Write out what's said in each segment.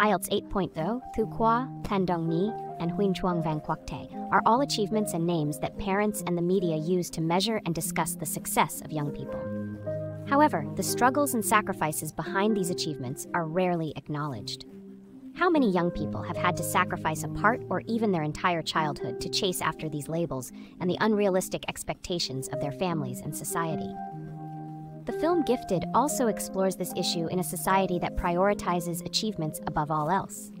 IELTS 8.0, Thu Qua, Tan Dong Ni, and Huyen Chuang Van Quoc Te are all achievements and names that parents and the media use to measure and discuss the success of young people. However, the struggles and sacrifices behind these achievements are rarely acknowledged. How many young people have had to sacrifice a part or even their entire childhood to chase after these labels and the unrealistic expectations of their families and society? The film Gifted also explores this issue in a society that prioritizes achievements above all else.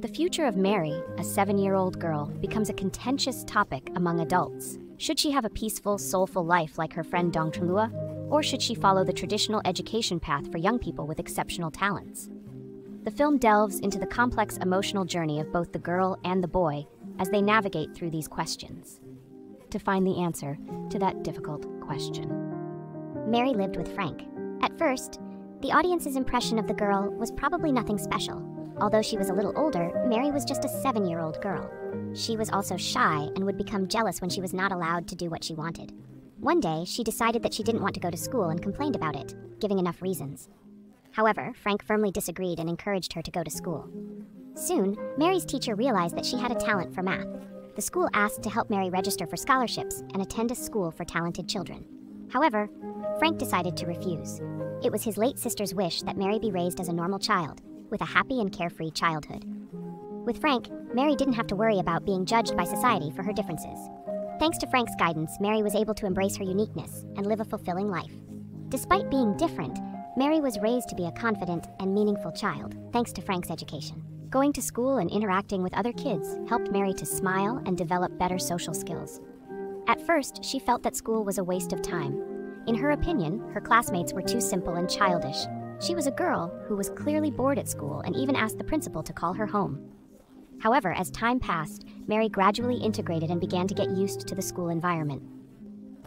The future of Mary, a 7-year-old girl, becomes a contentious topic among adults. Should she have a peaceful, soulful life like her friend Dong Trulua, or should she follow the traditional education path for young people with exceptional talents? The film delves into the complex emotional journey of both the girl and the boy as they navigate through these questions to find the answer to that difficult question. Mary lived with Frank. At first, the audience's impression of the girl was probably nothing special. Although she was a little older, Mary was just a 7-year-old girl. She was also shy and would become jealous when she was not allowed to do what she wanted. One day, she decided that she didn't want to go to school and complained about it, giving enough reasons. However, Frank firmly disagreed and encouraged her to go to school. Soon, Mary's teacher realized that she had a talent for math. The school asked to help Mary register for scholarships and attend a school for talented children. However, Frank decided to refuse. It was his late sister's wish that Mary be raised as a normal child, with a happy and carefree childhood. With Frank, Mary didn't have to worry about being judged by society for her differences. Thanks to Frank's guidance, Mary was able to embrace her uniqueness and live a fulfilling life. Despite being different, Mary was raised to be a confident and meaningful child, thanks to Frank's education. Going to school and interacting with other kids helped Mary to smile and develop better social skills. At first, she felt that school was a waste of time. In her opinion, her classmates were too simple and childish. She was a girl who was clearly bored at school and even asked the principal to call her home. However, as time passed, Mary gradually integrated and began to get used to the school environment.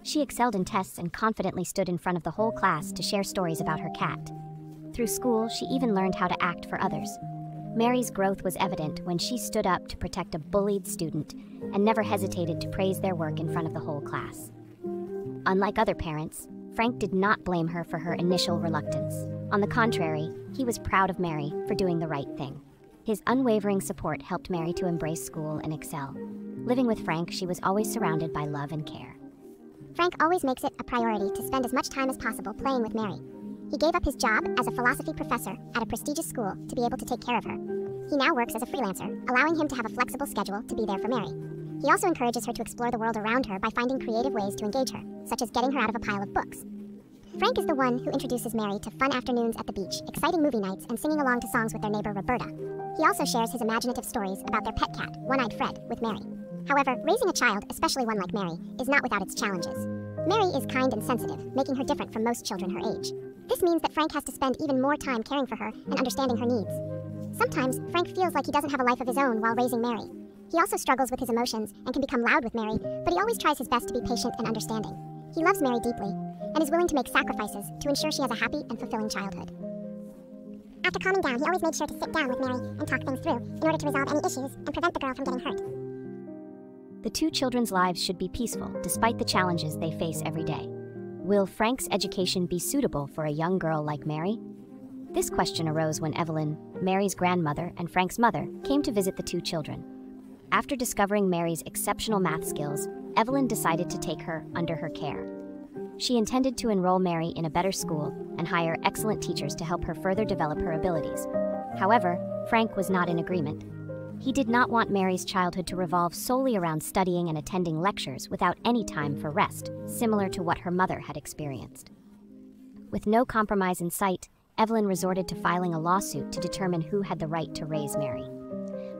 She excelled in tests and confidently stood in front of the whole class to share stories about her cat. Through school, she even learned how to act for others. Mary's growth was evident when she stood up to protect a bullied student and never hesitated to praise their work in front of the whole class. Unlike other parents, Frank did not blame her for her initial reluctance. On the contrary, he was proud of Mary for doing the right thing. His unwavering support helped Mary to embrace school and excel. Living with Frank, she was always surrounded by love and care. Frank always makes it a priority to spend as much time as possible playing with Mary. He gave up his job as a philosophy professor at a prestigious school to be able to take care of her. He now works as a freelancer, allowing him to have a flexible schedule to be there for Mary. He also encourages her to explore the world around her by finding creative ways to engage her, such as getting her out of a pile of books. Frank is the one who introduces Mary to fun afternoons at the beach, exciting movie nights, and singing along to songs with their neighbor Roberta. He also shares his imaginative stories about their pet cat, One-Eyed Fred, with Mary. However, raising a child, especially one like Mary, is not without its challenges. Mary is kind and sensitive, making her different from most children her age. This means that Frank has to spend even more time caring for her and understanding her needs. Sometimes, Frank feels like he doesn't have a life of his own while raising Mary. He also struggles with his emotions and can become loud with Mary, but he always tries his best to be patient and understanding. He loves Mary deeply and is willing to make sacrifices to ensure she has a happy and fulfilling childhood. After calming down, he always made sure to sit down with Mary and talk things through in order to resolve any issues and prevent the girl from getting hurt. The two children's lives should be peaceful despite the challenges they face every day. Will Frank's education be suitable for a young girl like Mary? This question arose when Evelyn, Mary's grandmother, and Frank's mother came to visit the two children. After discovering Mary's exceptional math skills, Evelyn decided to take her under her care. She intended to enroll Mary in a better school and hire excellent teachers to help her further develop her abilities. However, Frank was not in agreement. He did not want Mary's childhood to revolve solely around studying and attending lectures without any time for rest, similar to what her mother had experienced. With no compromise in sight, Evelyn resorted to filing a lawsuit to determine who had the right to raise Mary.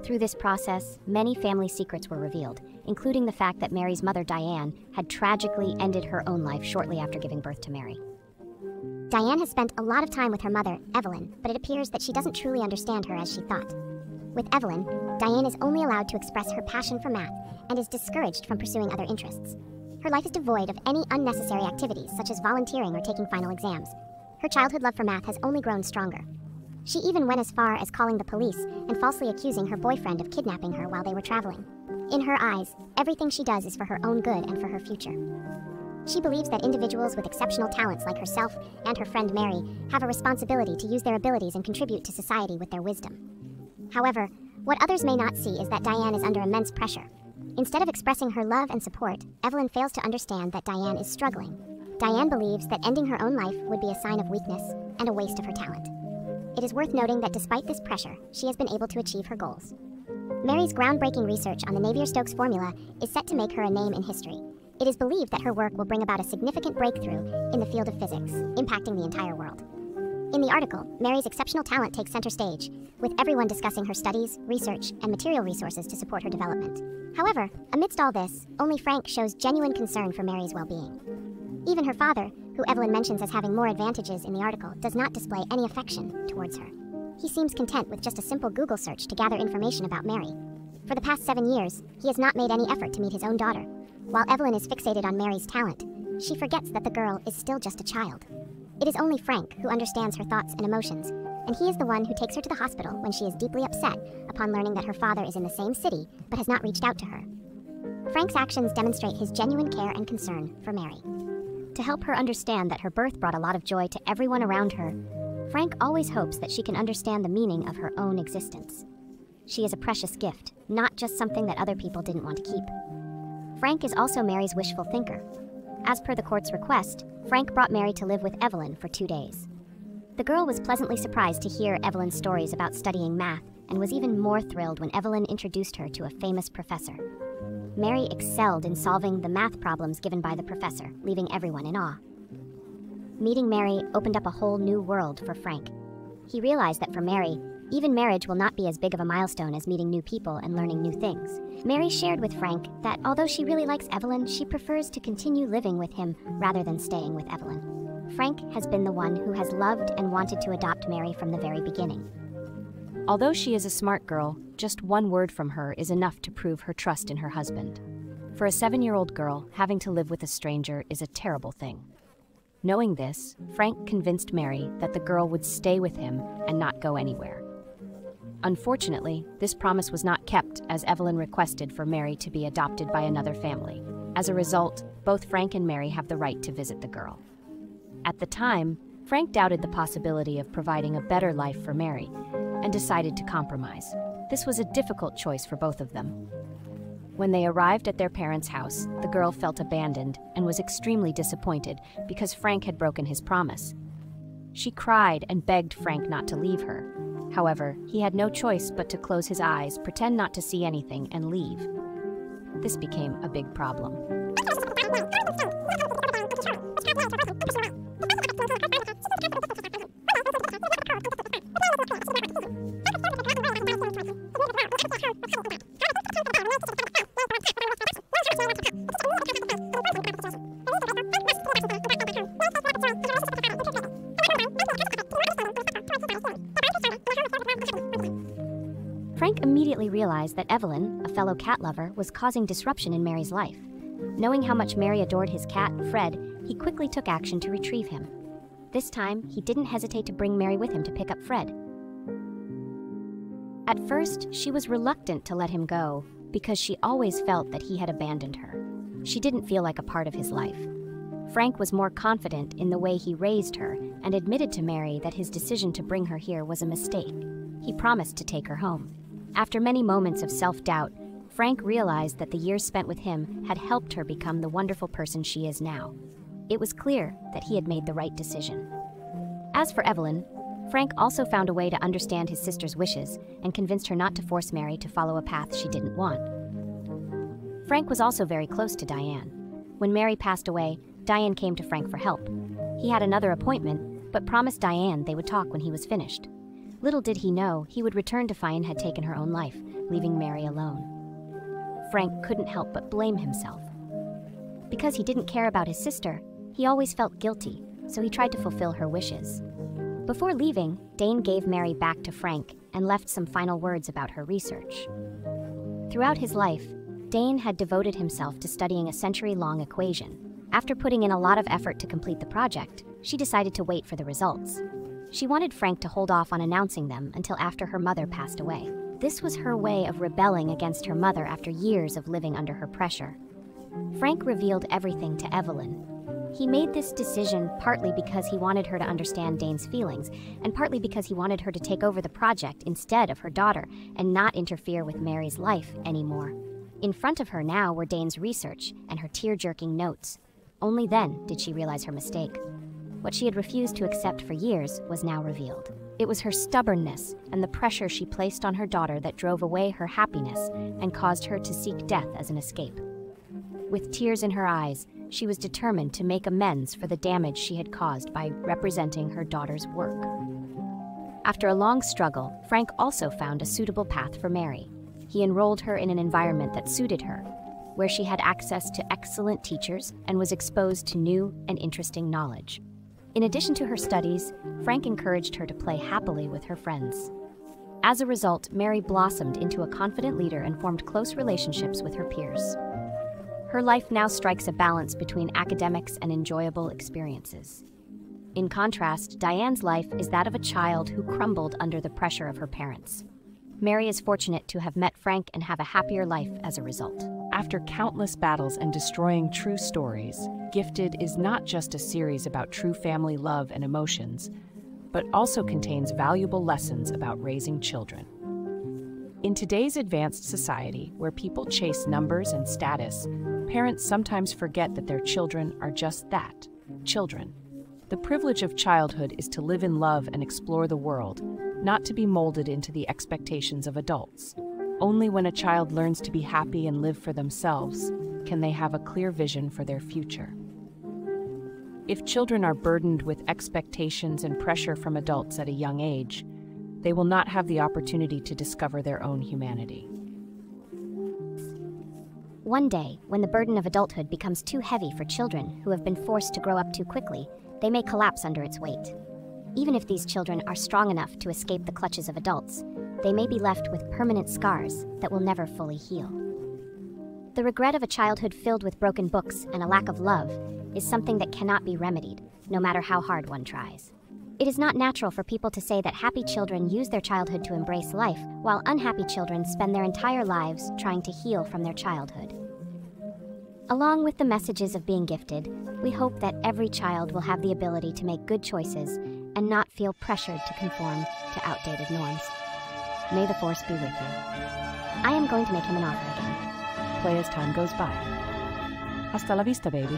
Through this process, many family secrets were revealed, including the fact that Mary's mother, Diane, had tragically ended her own life shortly after giving birth to Mary. Diane has spent a lot of time with her mother, Evelyn, but it appears that she doesn't truly understand her as she thought. With Evelyn, Diane is only allowed to express her passion for math and is discouraged from pursuing other interests. Her life is devoid of any unnecessary activities, such as volunteering or taking final exams. Her childhood love for math has only grown stronger. She even went as far as calling the police and falsely accusing her boyfriend of kidnapping her while they were traveling. In her eyes, everything she does is for her own good and for her future. She believes that individuals with exceptional talents like herself and her friend Mary have a responsibility to use their abilities and contribute to society with their wisdom. However, what others may not see is that Diane is under immense pressure. Instead of expressing her love and support, Evelyn fails to understand that Diane is struggling. Diane believes that ending her own life would be a sign of weakness and a waste of her talent. It is worth noting that despite this pressure, she has been able to achieve her goals. Mary's groundbreaking research on the Navier-Stokes formula is set to make her a name in history. It is believed that her work will bring about a significant breakthrough in the field of physics, impacting the entire world. In the article, Mary's exceptional talent takes center stage, with everyone discussing her studies, research, and material resources to support her development. However, amidst all this, only Frank shows genuine concern for Mary's well-being. Even her father, who Evelyn mentions as having more advantages in the article, does not display any affection towards her. He seems content with just a simple Google search to gather information about Mary. For the past 7 years, he has not made any effort to meet his own daughter. While Evelyn is fixated on Mary's talent, she forgets that the girl is still just a child. It is only Frank who understands her thoughts and emotions, and he is the one who takes her to the hospital when she is deeply upset upon learning that her father is in the same city but has not reached out to her. Frank's actions demonstrate his genuine care and concern for Mary. To help her understand that her birth brought a lot of joy to everyone around her, Frank always hopes that she can understand the meaning of her own existence. She is a precious gift, not just something that other people didn't want to keep. Frank is also Mary's wishful thinker. As per the court's request, Frank brought Mary to live with Evelyn for 2 days. The girl was pleasantly surprised to hear Evelyn's stories about studying math and was even more thrilled when Evelyn introduced her to a famous professor. Mary excelled in solving the math problems given by the professor, leaving everyone in awe. Meeting Mary opened up a whole new world for Frank. He realized that for Mary, even marriage will not be as big of a milestone as meeting new people and learning new things. Mary shared with Frank that although she really likes Evelyn, she prefers to continue living with him rather than staying with Evelyn. Frank has been the one who has loved and wanted to adopt Mary from the very beginning. Although she is a smart girl, just one word from her is enough to prove her trust in her husband. For a 7-year-old girl, having to live with a stranger is a terrible thing. Knowing this, Frank convinced Mary that the girl would stay with him and not go anywhere. Unfortunately, this promise was not kept, as Evelyn requested for Mary to be adopted by another family. As a result, both Frank and Mary have the right to visit the girl. At the time, Frank doubted the possibility of providing a better life for Mary and decided to compromise. This was a difficult choice for both of them. When they arrived at their parents' house, the girl felt abandoned and was extremely disappointed because Frank had broken his promise. She cried and begged Frank not to leave her. However, he had no choice but to close his eyes, pretend not to see anything, and leave. This became a big problem. Frank immediately realized that Evelyn, a fellow cat lover, was causing disruption in Mary's life. Knowing how much Mary adored his cat, Fred, he quickly took action to retrieve him. This time, he didn't hesitate to bring Mary with him to pick up Fred. At first, she was reluctant to let him go because she always felt that he had abandoned her. She didn't feel like a part of his life. Frank was more confident in the way he raised her and admitted to Mary that his decision to bring her here was a mistake. He promised to take her home. After many moments of self-doubt, Frank realized that the years spent with him had helped her become the wonderful person she is now. It was clear that he had made the right decision. As for Evelyn, Frank also found a way to understand his sister's wishes and convinced her not to force Mary to follow a path she didn't want. Frank was also very close to Diane. When Mary passed away, Diane came to Frank for help. He had another appointment, but promised Diane they would talk when he was finished. Little did he know, he would return to Diane had taken her own life, leaving Mary alone. Frank couldn't help but blame himself. Because he didn't care about his sister, he always felt guilty, so he tried to fulfill her wishes. Before leaving, Dane gave Mary back to Frank and left some final words about her research. Throughout his life, Dane had devoted himself to studying a century-long equation. After putting in a lot of effort to complete the project, she decided to wait for the results. She wanted Frank to hold off on announcing them until after her mother passed away. This was her way of rebelling against her mother after years of living under her pressure. Frank revealed everything to Evelyn. He made this decision partly because he wanted her to understand Dane's feelings, and partly because he wanted her to take over the project instead of her daughter and not interfere with Mary's life anymore. In front of her now were Dane's research and her tear-jerking notes. Only then did she realize her mistake. What she had refused to accept for years was now revealed. It was her stubbornness and the pressure she placed on her daughter that drove away her happiness and caused her to seek death as an escape. With tears in her eyes, she was determined to make amends for the damage she had caused by representing her daughter's work. After a long struggle, Frank also found a suitable path for Mary. He enrolled her in an environment that suited her, where she had access to excellent teachers and was exposed to new and interesting knowledge. In addition to her studies, Frank encouraged her to play happily with her friends. As a result, Mary blossomed into a confident leader and formed close relationships with her peers. Her life now strikes a balance between academics and enjoyable experiences. In contrast, Diane's life is that of a child who crumbled under the pressure of her parents. Mary is fortunate to have met Frank and have a happier life as a result. After countless battles and destroying true stories, Gifted is not just a series about true family love and emotions, but also contains valuable lessons about raising children. In today's advanced society, where people chase numbers and status, parents sometimes forget that their children are just that, children. The privilege of childhood is to live in love and explore the world, not to be molded into the expectations of adults. Only when a child learns to be happy and live for themselves can they have a clear vision for their future. If children are burdened with expectations and pressure from adults at a young age, they will not have the opportunity to discover their own humanity. One day, when the burden of adulthood becomes too heavy for children who have been forced to grow up too quickly, they may collapse under its weight. Even if these children are strong enough to escape the clutches of adults, they may be left with permanent scars that will never fully heal. The regret of a childhood filled with broken books and a lack of love is something that cannot be remedied, no matter how hard one tries. It is not natural for people to say that happy children use their childhood to embrace life, while unhappy children spend their entire lives trying to heal from their childhood. Along with the messages of being gifted, we hope that every child will have the ability to make good choices and not feel pressured to conform to outdated norms. May the Force be with you. I am going to make him an offer again. Play as time goes by. Hasta la vista, baby.